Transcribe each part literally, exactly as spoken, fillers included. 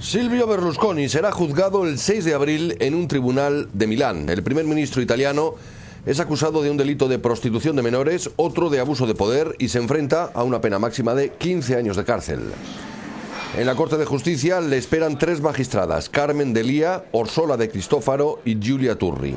Silvio Berlusconi será juzgado el seis de abril en un tribunal de Milán. El primer ministro italiano es acusado de un delito de prostitución de menores, otro de abuso de poder y se enfrenta a una pena máxima de quince años de cárcel. En la Corte de Justicia le esperan tres magistradas, Carmen D'Elia, Orsola de Cristófaro y Giulia Turri.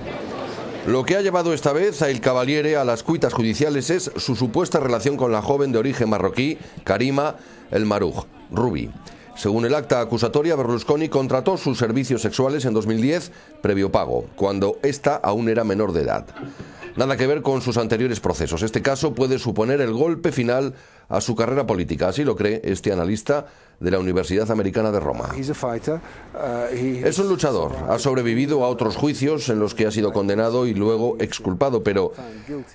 Lo que ha llevado esta vez a El Cavaliere a las cuitas judiciales es su supuesta relación con la joven de origen marroquí, Karima El Maruj, Ruby. Según el acta acusatoria, Berlusconi contrató sus servicios sexuales en dos mil diez, previo pago, cuando ésta aún era menor de edad. Nada que ver con sus anteriores procesos. Este caso puede suponer el golpe final a su carrera política, así lo cree este analista de la Universidad Americana de Roma. Es un luchador, ha sobrevivido a otros juicios en los que ha sido condenado y luego exculpado, pero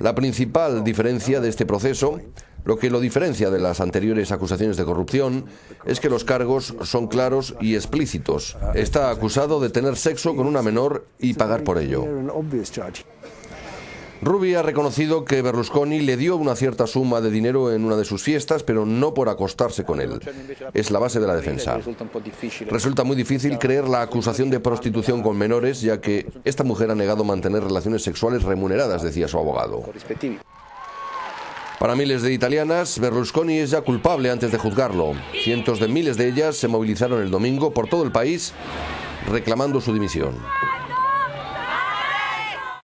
la principal diferencia de este proceso, lo que lo diferencia de las anteriores acusaciones de corrupción, es que los cargos son claros y explícitos. Está acusado de tener sexo con una menor y pagar por ello. Ruby ha reconocido que Berlusconi le dio una cierta suma de dinero en una de sus fiestas, pero no por acostarse con él. Es la base de la defensa. Resulta muy difícil creer la acusación de prostitución con menores, ya que esta mujer ha negado mantener relaciones sexuales remuneradas, decía su abogado. Para miles de italianas, Berlusconi es ya culpable antes de juzgarlo. Cientos de miles de ellas se movilizaron el domingo por todo el país reclamando su dimisión.